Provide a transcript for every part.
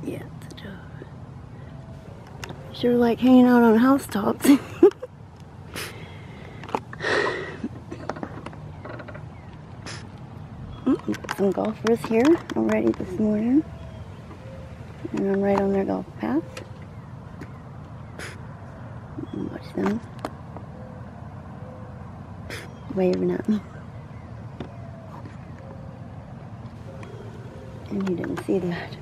Yeah, it's a dove. She was like hanging out on housetops. Some golfers here already this morning, and I'm right on their golf path. Watch them waving at me, and you didn't see that.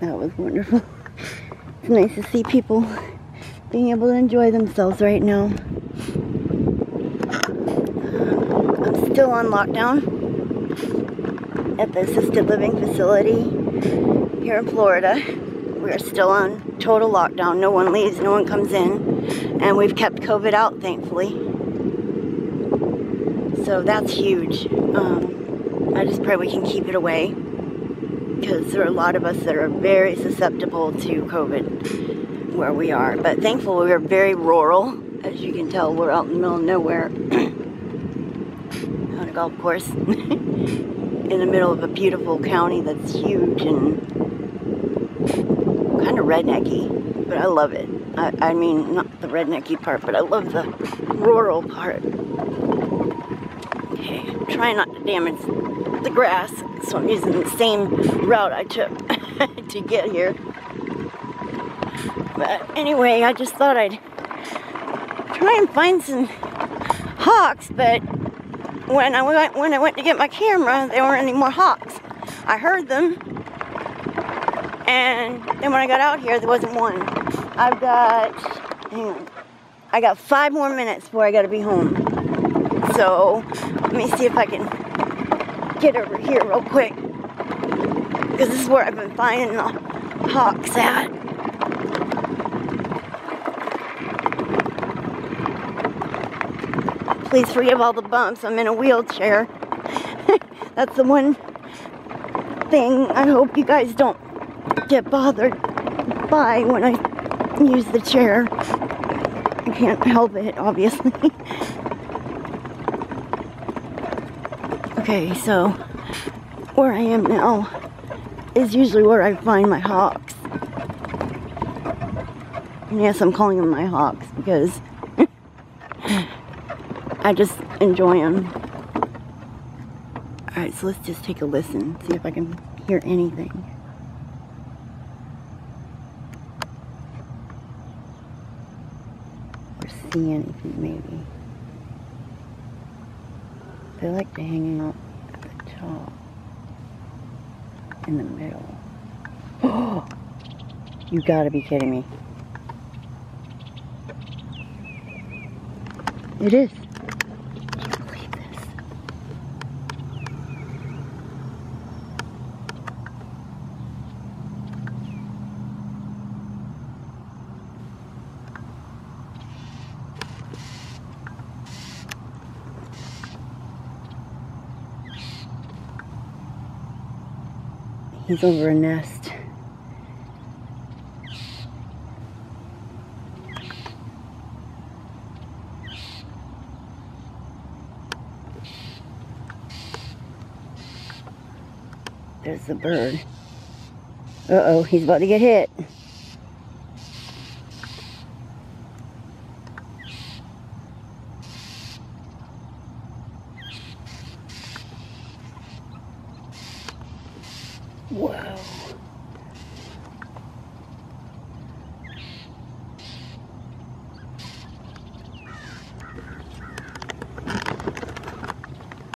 That was wonderful. It's nice to see people being able to enjoy themselves right now. I'm still on lockdown at the assisted living facility here in Florida. We are still on total lockdown. No one leaves, no one comes in, and we've kept COVID out, thankfully. So that's huge. I just pray we can keep it away, because there are a lot of us that are very susceptible to COVID where we are. But thankfully, we are very rural. As you can tell, we're out in the middle of nowhere on a golf course in the middle of a beautiful county that's huge and kind of rednecky, but I love it. I mean, not the rednecky part, but I love the rural part. Okay, I'm trying not to damage the grass, so I'm using the same route I took to get here. But anyway, I just thought I'd try and find some hawks, but when I went to get my camera, there weren't any more hawks. I heard them, and then when I got out here, there wasn't one. I've got, hang on, I got 5 more minutes before I gotta be home. So let me see if I can get over here real quick, because this is where I've been finding the hawks at. Please forgive all the bumps. I'm in a wheelchair. That's the one thing I hope you guys don't get bothered by when I use the chair. I can't help it, obviously. Okay, so where I am now is usually where I find my hawks. And yes, I'm calling them my hawks because I just enjoy them. Alright, so let's just take a listen, see if I can hear anything. Or see anything, maybe. They like to hang out at the top, in the middle. Oh, you gotta be kidding me. It is. I can't believe this. He's over a nest. There's the bird. Uh-oh, he's about to get hit. Whoa.